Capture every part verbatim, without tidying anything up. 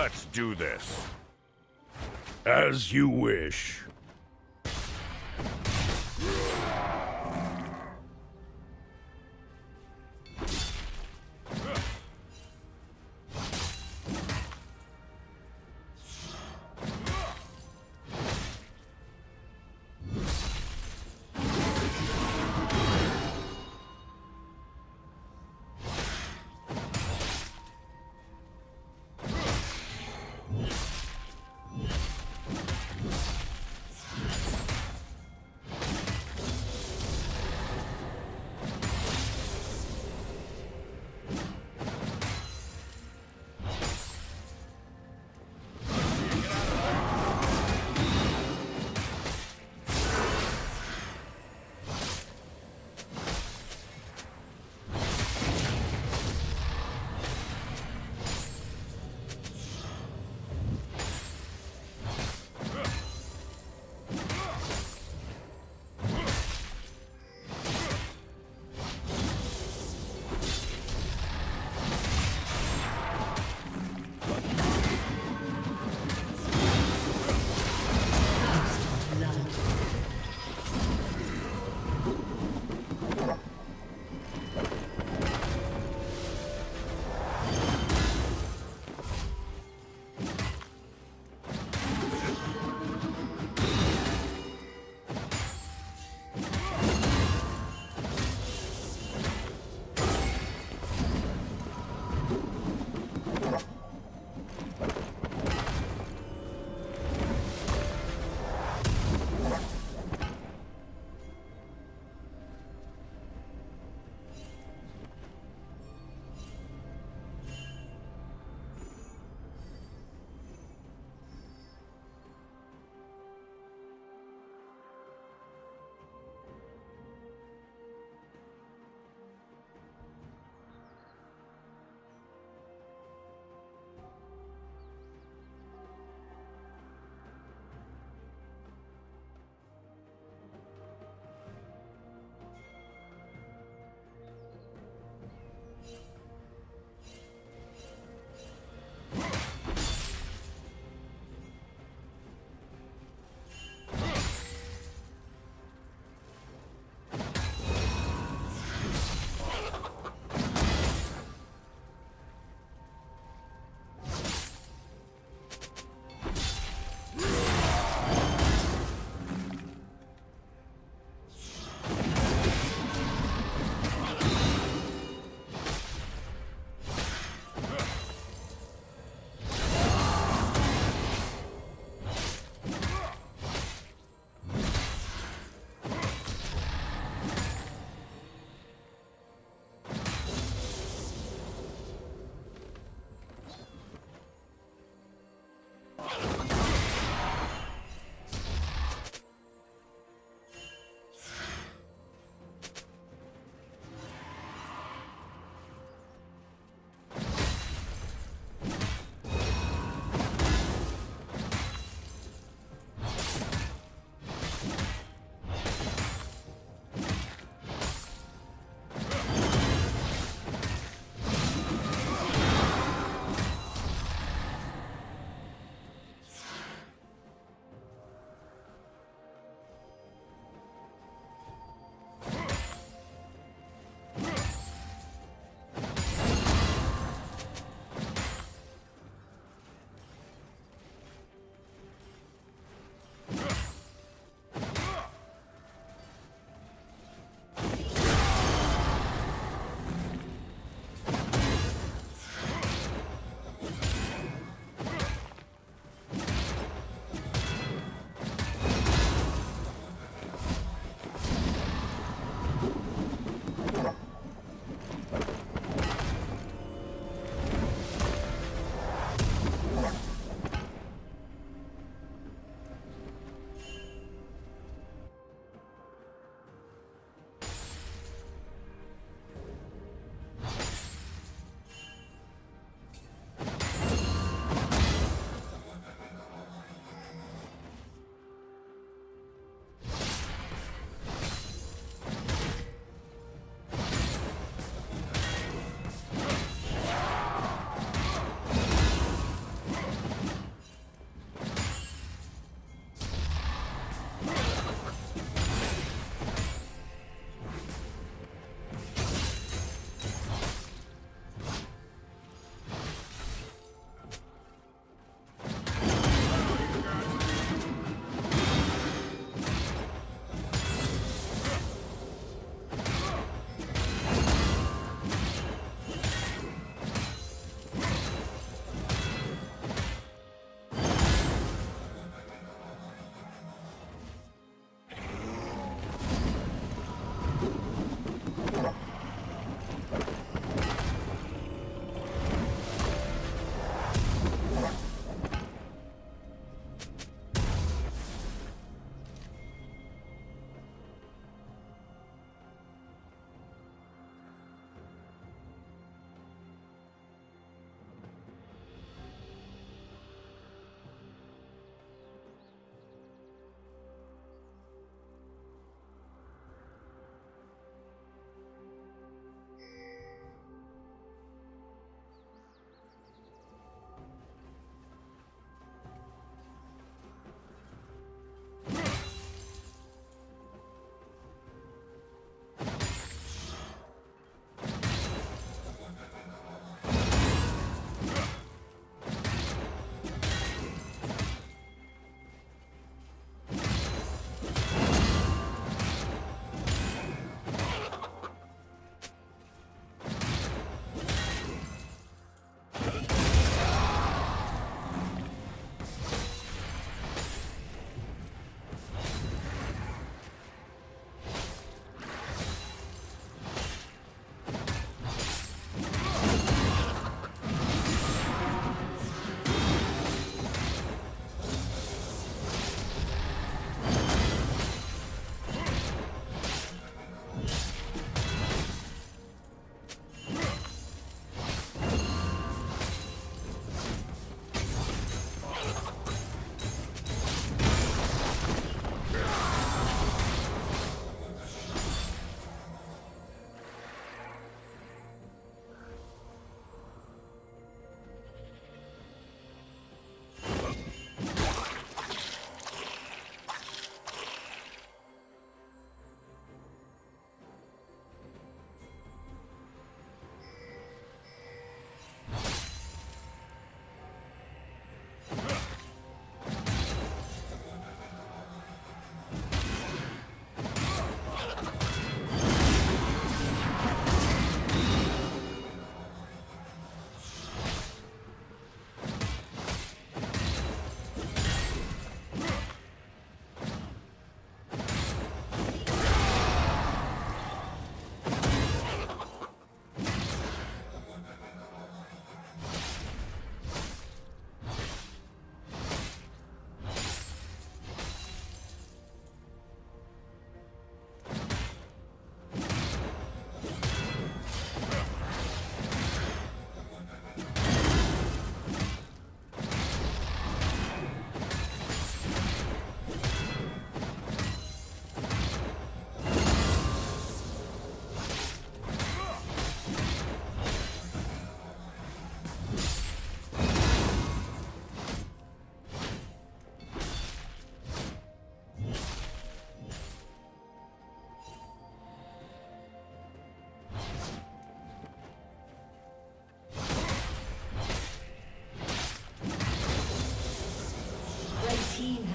Let's do this. As you wish.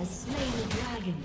has slain the dragon.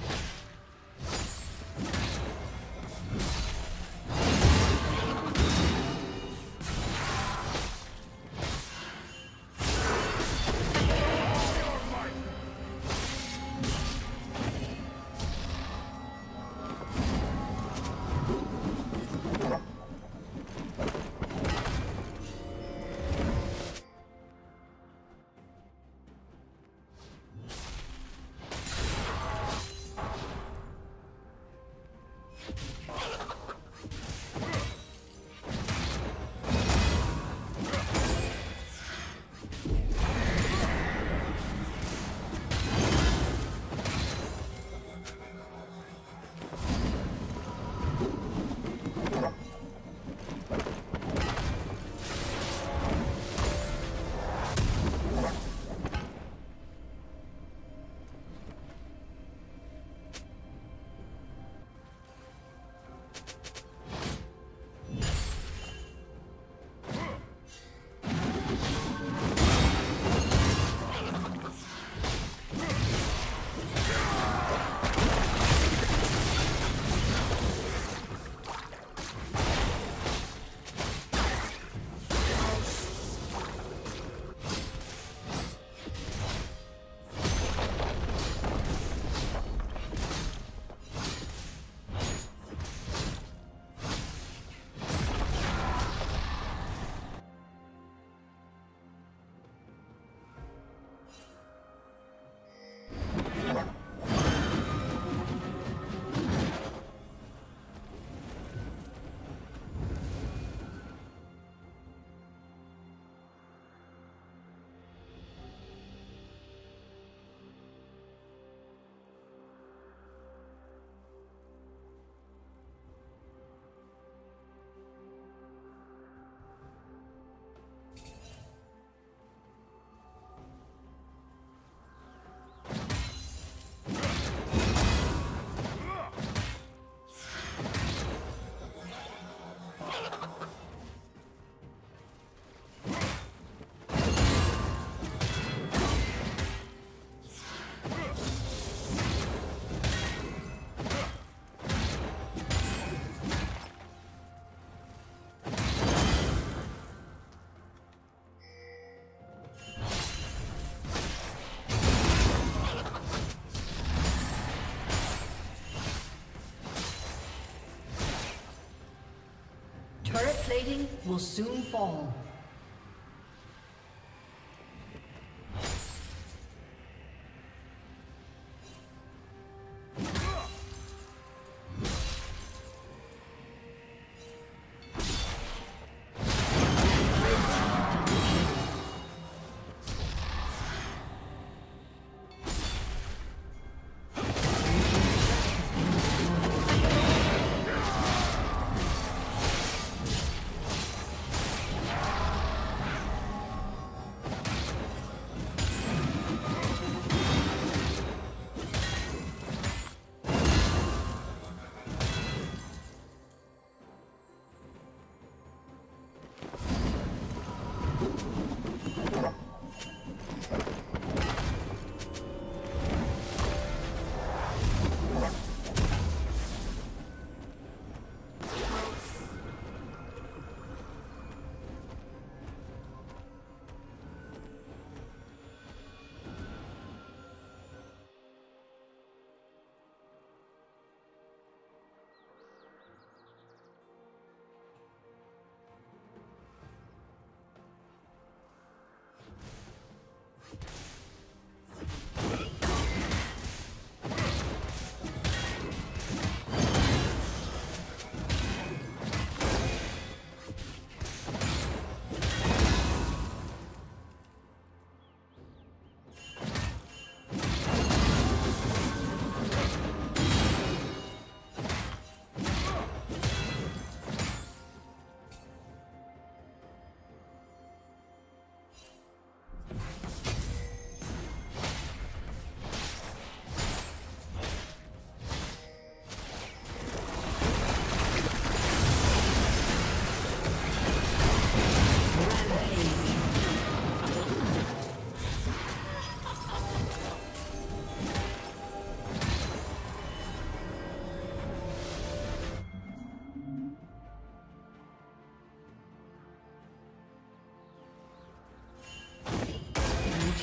Turret plating will soon fall. Yeah.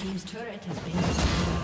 team's turret has been destroyed.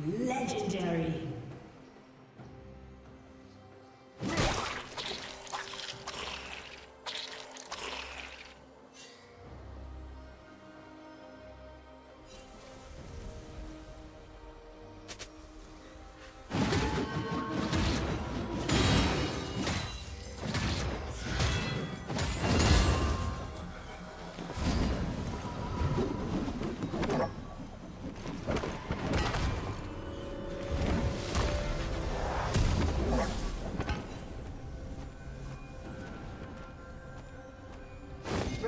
Legendary.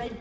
Red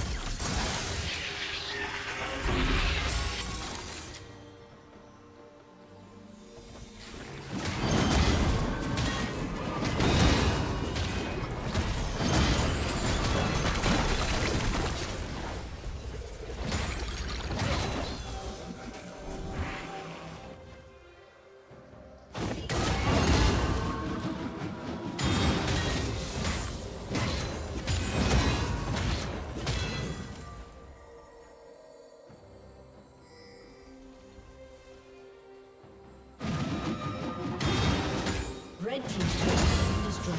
Red team's turret has been destroyed.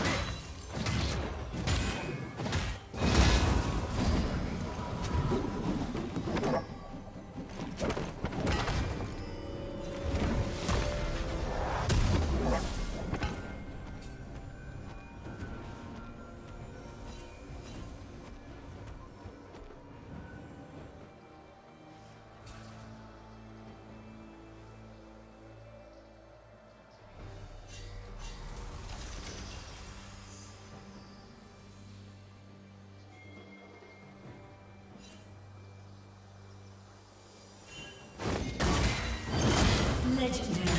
Legendary.